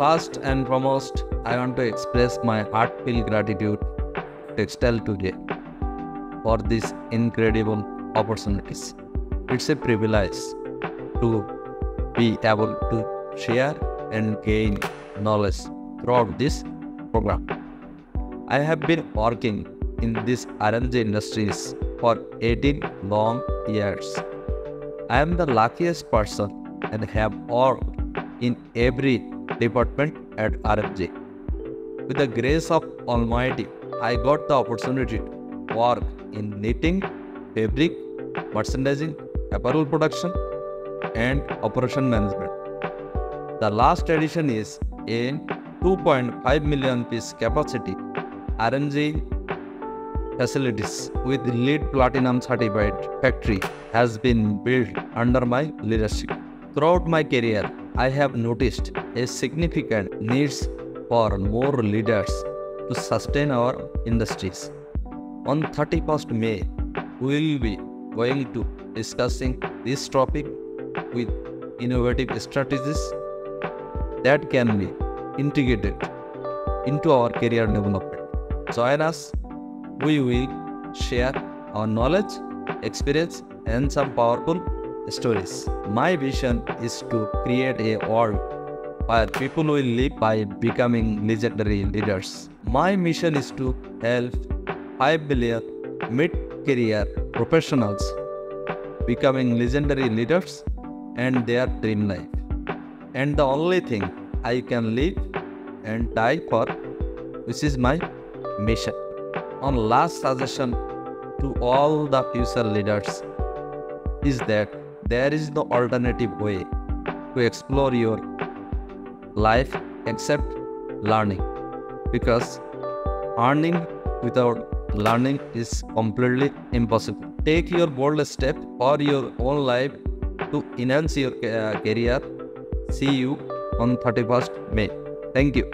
First and foremost, I want to express my heartfelt gratitude to Textile today for these incredible opportunities. It's a privilege to be able to share and gain knowledge throughout this program. I have been working in this RNG industries for 18 long years. I am the luckiest person and have worked in every department at RFJ. With the grace of Almighty, I got the opportunity to work in knitting, fabric, merchandising, apparel production, and operation management. The last addition is a 2.5 million piece capacity RMG facilities with LEED Platinum certified factory has been built under my leadership. Throughout my career, I have noticed a significant need for more leaders to sustain our industries. On 31st May, we will be going to discussing this topic with innovative strategies that can be integrated into our career development. Join us, we will share our knowledge, experience, and some powerful stories. My vision is to create a world where people will live by becoming legendary leaders. My mission is to help 5 billion mid-career professionals becoming legendary leaders and their dream life. And the only thing I can live and die for, which is my mission. One last suggestion to all the future leaders is that there is no alternative way to explore your life except learning, because earning without learning is completely impossible. Take your bold step for your own life to enhance your career. See you on 31st May. Thank you.